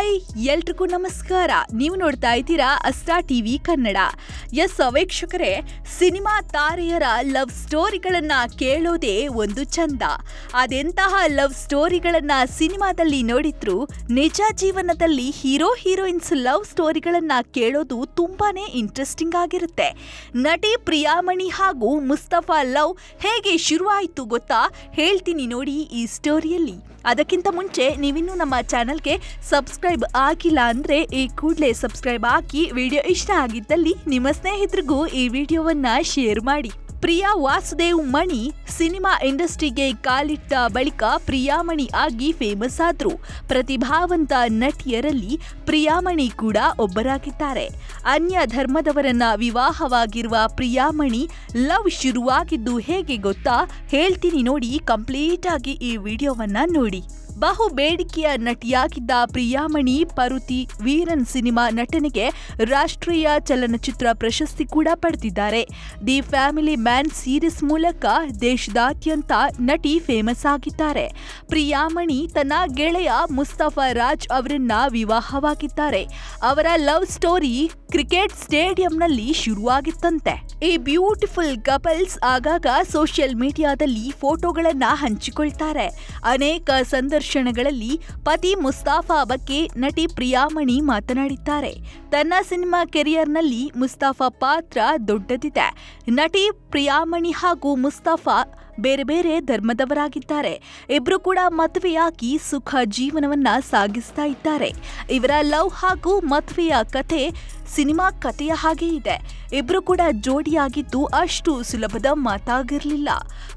Hi ಎಲ್ರಿಗೂ ನಮಸ್ಕಾರ. ನೀವು ನೋಡ್ತಾ ಇದ್ದೀರಾ ಅಸ್ತ್ರ ಟಿವಿ ಕನ್ನಡ. ಎಸ್ ವೀಕ್ಷಕರೇ, ಸಿನಿಮಾ ತಾರೆಯರ ಲವ್ ಸ್ಟೋರಿಗಳನ್ನು ಕೇಳೋದೇ ಒಂದು ಚಂದ. ಅದೆಂತಹ ಲವ್ ಸ್ಟೋರಿಗಳನ್ನು ಸಿನಿಮಾದಲ್ಲಿ ನೋಡಿದ್ರು, ನಿಜ ಜೀವನದಲ್ಲಿ ಹೀರೋ ಹೀರೋಯಿನ್ಸ್ ಲವ್ ಸ್ಟೋರಿಗಳನ್ನು ಕೇಳೋದು ತುಂಬಾನೇ ಇಂಟ್ರೆಸ್ಟಿಂಗ್ ಆಗಿರುತ್ತೆ. ನಟಿ ಪ್ರಿಯಾ ಮಣಿ ಹಾಗೂ ಮುಸ್ತಫಾ ಲವ್ ಹೇಗೆ ಶುರುವಾಯಿತು ಗೊತ್ತಾ? ಹೇಳ್ತೀನಿ ನೋಡಿ ಈ ಸ್ಟೋರಿಯಲ್ಲಿ. ಅದಕ್ಕಿಂತ ಮುಂಚೆ ನೀವಿನ್ನೂ ನಮ್ಮ ಚಾನಲ್ಗೆ ಸಬ್ಸ್ಕ್ರೈಬ್ ಆಗಿಲ್ಲ ಅಂದರೆ ಈ ಕೂಡಲೇ ಸಬ್ಸ್ಕ್ರೈಬ್ ಆಗಿ, ವಿಡಿಯೋ ಇಷ್ಟ ಆಗಿದ್ದಲ್ಲಿ ನಿಮ್ಮ ಸ್ನೇಹಿತರಿಗೂ ಈ ವಿಡಿಯೋವನ್ನು ಶೇರ್ ಮಾಡಿ. ಪ್ರಿಯಾ ವಾಸುದೇವ್ ಮಣಿ ಸಿನಿಮಾ ಇಂಡಸ್ಟ್ರಿಗೆ ಕಾಲಿಟ್ಟ ಬಳಿಕ ಪ್ರಿಯಾಮಣಿ ಆಗಿ ಫೇಮಸ್ ಆದರು. ಪ್ರತಿಭಾವಂತ ನಟಿಯರಲ್ಲಿ ಪ್ರಿಯಾಮಣಿ ಕೂಡ ಒಬ್ಬರಾಗಿದ್ದಾರೆ. ಅನ್ಯ ಧರ್ಮದವರನ್ನು ವಿವಾಹವಾಗಿರುವ ಪ್ರಿಯಾಮಣಿ ಲವ್ ಶುರುವಾಗಿದ್ದು ಹೇಗೆ ಗೊತ್ತಾ? ಹೇಳ್ತೀನಿ ನೋಡಿ, ಕಂಪ್ಲೀಟ್ ಆಗಿ ಈ ವಿಡಿಯೋವನ್ನು ನೋಡಿ. ಬಹು ಬೇಡಿಕೆಯ ನಟಿಯಾಗಿದ್ದ ಪ್ರಿಯಾಮಣಿ ಪರುತಿ ವೀರನ್ ಸಿನಿಮಾ ನಟನೆಗೆ ರಾಷ್ಟ್ರೀಯ ಚಲನಚಿತ್ರ ಪ್ರಶಸ್ತಿ ಕೂಡ ಪಡೆದಿದ್ದಾರೆ. ದಿ ಫ್ಯಾಮಿಲಿ ಮ್ಯಾನ್ ಸೀರೀಸ್ ಮೂಲಕ ದೇಶದಾದ್ಯಂತ ನಟಿ ಫೇಮಸ್ ಆಗಿದ್ದಾರೆ. ಪ್ರಿಯಾಮಣಿ ತನ್ನ ಗೆಳೆಯ ಮುಸ್ತಫಾ ರಾಜ್ ಅವರನ್ನ ವಿವಾಹವಾಗಿದ್ದಾರೆ. ಅವರ ಲವ್ ಸ್ಟೋರಿ ಕ್ರಿಕೆಟ್ ಸ್ಟೇಡಿಯಂನಲ್ಲಿ ಶುರುವಾಗಿತ್ತಂತೆ. ಈ ಬ್ಯೂಟಿಫುಲ್ ಕಪಲ್ಸ್ ಆಗಾಗ ಸೋಷಿಯಲ್ ಮೀಡಿಯಾದಲ್ಲಿ ಫೋಟೋಗಳನ್ನು ಹಂಚಿಕೊಳ್ತಾರೆ. ಅನೇಕ ಸಂದರ್ಶನಗಳಲ್ಲಿ ಪತಿ ಮುಸ್ತಾಫಾ ಬಗ್ಗೆ ನಟಿ ಪ್ರಿಯಾಮಣಿ ಮಾತನಾಡಿದ್ದಾರೆ. ತನ್ನ ಸಿನಿಮಾ ಕೆರಿಯರ್ನಲ್ಲಿ ಮುಸ್ತಾಫಾ ಪಾತ್ರ ದೊಡ್ಡದಿದೆ. ನಟಿ ಪ್ರಿಯಾಮಣಿ ಹಾಗೂ ಮುಸ್ತಾಫಾ ಬೇರೆ ಬೇರೆ ಧರ್ಮದವರಾಗಿದ್ದಾರೆ. ಇಬ್ಬರು ಕೂಡ ಮದುವೆಯಾಗಿ ಸುಖ ಜೀವನವನ್ನು ಸಾಗಿಸ್ತಾ ಇದ್ದಾರೆ. ಇವರ ಲವ್ ಹಾಗೂ ಮದುವೆಯ ಕಥೆ ಸಿನಿಮಾ ಕಥೆಯ ಹಾಗೆ ಇದೆ. ಇಬ್ಬರು ಕೂಡ ಜೋಡಿಯಾಗಿದ್ದು ಅಷ್ಟು ಸುಲಭದ ಮಾತಾಗಿರಲಿಲ್ಲ.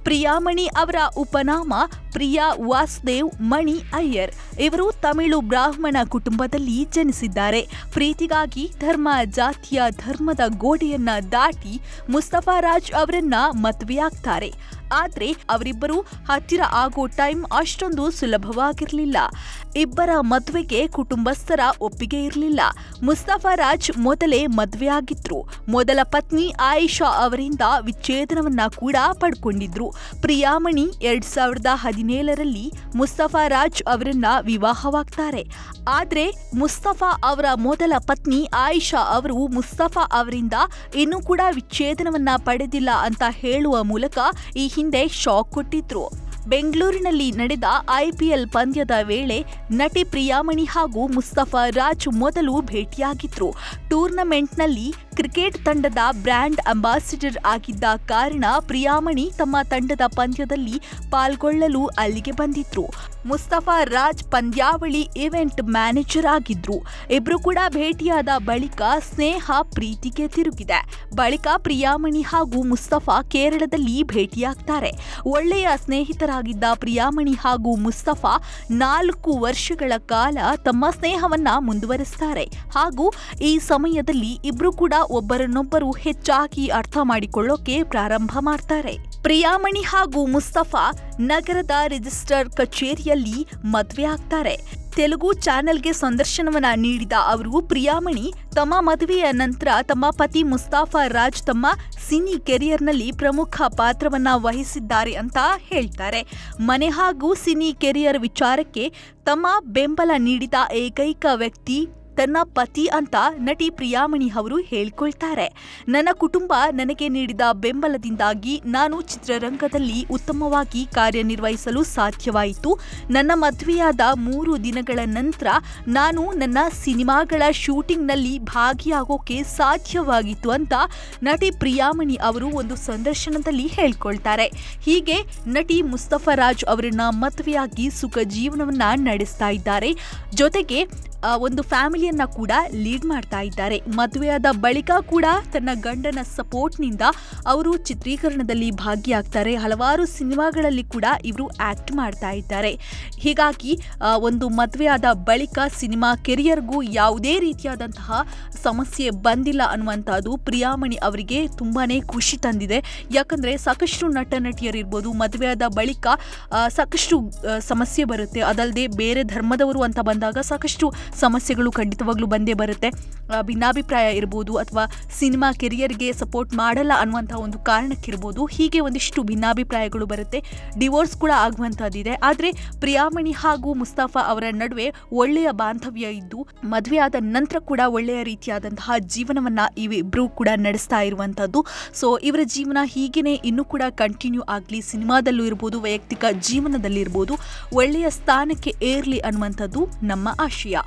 ಪ್ರಿಯಾಮಣಿ ಅವರ ಉಪನಾಮ ಪ್ರಿಯಾ ವಾಸುದೇವ್ ಮಣಿ ಅಯ್ಯರ್. ಇವರು ತಮಿಳು ಬ್ರಾಹ್ಮಣ ಕುಟುಂಬದಲ್ಲಿ ಜನಿಸಿದ್ದಾರೆ. ಪ್ರೀತಿಗಾಗಿ ಧರ್ಮ ಜಾತಿಯ ಧರ್ಮದ ಗೋಡೆಯನ್ನು ದಾಟಿ ಮುಸ್ತಫಾ ರಾಜ್ ಅವರನ್ನ ಮದುವೆಯಾಗ್ತಾರೆ. ಆದರೆ ಅವರಿಬ್ಬರು ಹತ್ತಿರ ಆಗೋ ಟೈಮ್ ಅಷ್ಟೊಂದು ಸುಲಭವಾಗಿರಲಿಲ್ಲ. ಇಬ್ಬರ ಮದುವೆಗೆ ಕುಟುಂಬಸ್ಥರ ಒಪ್ಪಿಗೆ ಇರಲಿಲ್ಲ. ಮುಸ್ತಫಾ ರಾಜ್ ಮೊದಲೇ ಮದುವೆಯಾಗಿದ್ರು. ಮೊದಲ ಪತ್ನಿ ಆಯಿಷಾ ಅವರಿಂದ ವಿಚ್ಛೇದನವನ್ನ ಕೂಡ ಪಡ್ಕೊಂಡಿದ್ರು. ಪ್ರಿಯಾಮಣಿ 2017ರಲ್ಲಿ ಮುಸ್ತಫಾ ರಾಜ್ ಅವರನ್ನ ವಿವಾಹವಾಗ್ತಾರೆ. ಆದರೆ ಮುಸ್ತಫಾ ಅವರ ಮೊದಲ ಪತ್ನಿ ಆಯಿಷಾ ಅವರು ಮುಸ್ತಫಾ ಅವರಿಂದ ಇನ್ನೂ ಕೂಡ ವಿಚ್ಛೇದನವನ್ನ ಪಡೆದಿಲ್ಲ ಅಂತ ಹೇಳುವ ಮೂಲಕ ಈ ಹಿಂದೆ ಶಾಕ್ ಕೊಟ್ಟಿದ್ರು. ಬೆಂಗಳೂರಿನಲ್ಲಿ ನಡೆದ IPL ಪಂದ್ಯದ ವೇಳೆ ನಟಿ ಪ್ರಿಯಾಮಣಿ ಹಾಗೂ ಮುಸ್ತಫಾ ರಾಜ್ ಮೊದಲು ಭೇಟಿಯಾಗಿದ್ರು. ಟೂರ್ನಮೆಂಟ್ನಲ್ಲಿ ಕ್ರಿಕೆಟ್ ತಂಡದ ಬ್ರ್ಯಾಂಡ್ ಅಂಬಾಸಿಡರ್ ಆಗಿದ್ದ ಕಾರಣ ಪ್ರಿಯಾಮಣಿ ತಮ್ಮ ತಂಡದ ಪಂದ್ಯದಲ್ಲಿ ಪಾಲ್ಗೊಳ್ಳಲು ಅಲ್ಲಿಗೆ ಬಂದಿದ್ರು. ಮುಸ್ತಫಾ ರಾಜ್ ಪಂದ್ಯಾವಳಿ ಇವೆಂಟ್ ಮ್ಯಾನೇಜರ್ ಆಗಿದ್ರು. ಇಬ್ಬರು ಕೂಡ ಭೇಟಿಯಾದ ಬಳಿಕ ಸ್ನೇಹ ಪ್ರೀತಿಗೆ ತಿರುಗಿದೆ. ಬಳಿಕ ಪ್ರಿಯಾಮಣಿ ಹಾಗೂ ಮುಸ್ತಫಾ ಕೇರಳದಲ್ಲಿ ಭೇಟಿಯಾಗ್ತಾರೆ. ಒಳ್ಳೆಯ ಸ್ನೇಹಿತರಾಗಿದ್ದ ಪ್ರಿಯಾಮಣಿ ಹಾಗೂ ಮುಸ್ತಫಾ 4 ವರ್ಷಗಳ ಕಾಲ ತಮ್ಮ ಸ್ನೇಹವನ್ನ ಮುಂದುವರಿಸ್ತಾರೆ. ಹಾಗೂ ಈ ಸಮಯದಲ್ಲಿ ಇಬ್ಬರು ಕೂಡ ಒಬ್ಬರನ್ನೊಬ್ಬರು ಹೆಚ್ಚಾಗಿ ಅರ್ಥ ಮಾಡಿಕೊಳ್ಳೋಕೆ ಪ್ರಾರಂಭ ಮಾಡ್ತಾರೆ. ಪ್ರಿಯಾಮಣಿ ಹಾಗೂ ಮುಸ್ತಫಾ ನಗರದ ರಿಜಿಸ್ಟರ್ ಕಚೇರಿಯಲ್ಲಿ ಮದುವೆ ಆಗ್ತಾರೆ. ತೆಲುಗು ಚಾನೆಲ್ಗೆ ಸಂದರ್ಶನವನ್ನ ನೀಡಿದ ಅವರು, ಪ್ರಿಯಾಮಣಿ ತಮ್ಮ ಮದುವೆಯ ನಂತರ ತಮ್ಮ ಪತಿ ಮುಸ್ತಫಾ ರಾಜ್ ತಮ್ಮ ಸಿನಿ ಕೆರಿಯರ್ನಲ್ಲಿ ಪ್ರಮುಖ ಪಾತ್ರವನ್ನ ವಹಿಸಿದ್ದಾರೆ ಅಂತ ಹೇಳ್ತಾರೆ. ಮನೆ ಹಾಗೂ ಸಿನಿ ಕೆರಿಯರ್ ವಿಚಾರಕ್ಕೆ ತಮ್ಮ ಬೆಂಬಲ ನೀಡಿದ ಏಕೈಕ ವ್ಯಕ್ತಿ ತನ್ನ ಪತಿ ಅಂತ ನಟಿ ಪ್ರಿಯಾಮಣಿ ಅವರು ಹೇಳ್ಕೊಳ್ತಾರೆ. ನನ್ನ ಕುಟುಂಬ ನನಗೆ ನೀಡಿದ ಬೆಂಬಲದಿಂದಾಗಿ ನಾನು ಚಿತ್ರರಂಗದಲ್ಲಿ ಉತ್ತಮವಾಗಿ ಕಾರ್ಯನಿರ್ವಹಿಸಲು ಸಾಧ್ಯವಾಯಿತು. ನನ್ನ ಮದುವೆಯಾದ 3 ದಿನಗಳ ನಂತರ ನಾನು ನನ್ನ ಸಿನಿಮಾಗಳ ಶೂಟಿಂಗ್ನಲ್ಲಿ ಭಾಗಿಯಾಗೋಕೆ ಸಾಧ್ಯವಾಗಿತ್ತು ಅಂತ ನಟಿ ಪ್ರಿಯಾಮಣಿ ಅವರು ಒಂದು ಸಂದರ್ಶನದಲ್ಲಿ ಹೇಳ್ಕೊಳ್ತಾರೆ. ಹೀಗೆ ನಟಿ ಮುಸ್ತಫಾ ರಾಜ್ ಅವರನ್ನ ಮದುವೆಯಾಗಿ ಸುಖ ಜೀವನವನ್ನು ನಡೆಸ್ತಾ ಇದ್ದಾರೆ. ಜೊತೆಗೆ ಒಂದು ಫ್ಯಾಮಿಲಿಯನ್ನು ಕೂಡ ಲೀಡ್ ಮಾಡ್ತಾ ಇದ್ದಾರೆ. ಮದುವೆಯಾದ ಬಳಿಕ ಕೂಡ ತನ್ನ ಗಂಡನ ಸಪೋರ್ಟ್ನಿಂದ ಅವರು ಚಿತ್ರೀಕರಣದಲ್ಲಿ ಭಾಗಿಯಾಗ್ತಾರೆ. ಹಲವಾರು ಸಿನಿಮಾಗಳಲ್ಲಿ ಕೂಡ ಇವರು ಆ್ಯಕ್ಟ್ ಮಾಡ್ತಾ ಇದ್ದಾರೆ. ಹೀಗಾಗಿ ಒಂದು ಮದುವೆಯಾದ ಬಳಿಕ ಸಿನಿಮಾ ಕೆರಿಯರ್ಗೂ ಯಾವುದೇ ರೀತಿಯಾದಂತಹ ಸಮಸ್ಯೆ ಬಂದಿಲ್ಲ ಅನ್ನುವಂಥದ್ದು ಪ್ರಿಯಾಮಣಿ ಅವರಿಗೆ ತುಂಬಾ ಖುಷಿ ತಂದಿದೆ. ಯಾಕಂದರೆ ಸಾಕಷ್ಟು ನಟ ನಟಿಯರಿರ್ಬೋದು, ಮದುವೆಯಾದ ಬಳಿಕ ಸಾಕಷ್ಟು ಸಮಸ್ಯೆ ಬರುತ್ತೆ. ಅದಲ್ಲದೆ ಬೇರೆ ಧರ್ಮದವರು ಅಂತ ಬಂದಾಗ ಸಾಕಷ್ಟು ಸಮಸ್ಯೆಗಳು ಖಂಡಿತವಾಗ್ಲೂ ಬಂದೇ ಬರುತ್ತೆ. ಭಿನ್ನಾಭಿಪ್ರಾಯ ಇರಬಹುದು ಅಥವಾ ಸಿನಿಮಾ ಕೆರಿಯರ್ಗೆ ಸಪೋರ್ಟ್ ಮಾಡಲ್ಲ ಅನ್ನುವಂತಹ ಒಂದು ಕಾರಣಕ್ಕೆ ಇರಬಹುದು. ಹೀಗೆ ಒಂದಿಷ್ಟು ಭಿನ್ನಾಭಿಪ್ರಾಯಗಳು ಬರುತ್ತೆ, ಡಿವೋರ್ಸ್ ಕೂಡ ಆಗುವಂತಹದ್ದಿದೆ. ಆದರೆ ಪ್ರಿಯಾಮಣಿ ಹಾಗೂ ಮುಸ್ತಫಾ ಅವರ ನಡುವೆ ಒಳ್ಳೆಯ ಬಾಂಧವ್ಯ ಇದ್ದು ಮದುವೆ ಆದ ನಂತರ ಕೂಡ ಒಳ್ಳೆಯ ರೀತಿಯಾದಂತಹ ಜೀವನವನ್ನು ಇವಿಬ್ರು ಕೂಡ ನಡೆಸ್ತಾ ಇರುವಂಥದ್ದು. ಸೊ ಇವರ ಜೀವನ ಹೀಗೇನೆ ಇನ್ನೂ ಕೂಡ ಕಂಟಿನ್ಯೂ ಆಗಲಿ, ಸಿನಿಮಾದಲ್ಲೂ ಇರ್ಬೋದು, ವೈಯಕ್ತಿಕ ಜೀವನದಲ್ಲಿರ್ಬೋದು, ಒಳ್ಳೆಯ ಸ್ಥಾನಕ್ಕೆ ಏರಲಿ ಅನ್ನುವಂಥದ್ದು ನಮ್ಮ ಆಶಯ.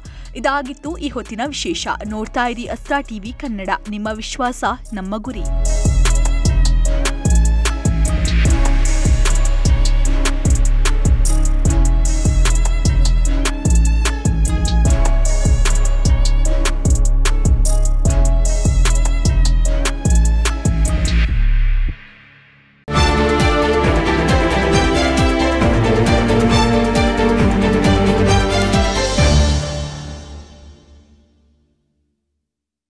ಇದಾಗಿತ್ತು ಈ ಹೊತ್ತಿನ ವಿಶೇಷ. ನೋಡ್ತಾ ಇರಿ ಅಸ್ತ್ರ ಟಿವಿ ಕನ್ನಡ, ನಿಮ್ಮ ವಿಶ್ವಾಸ ನಮ್ಮ ಗುರಿ.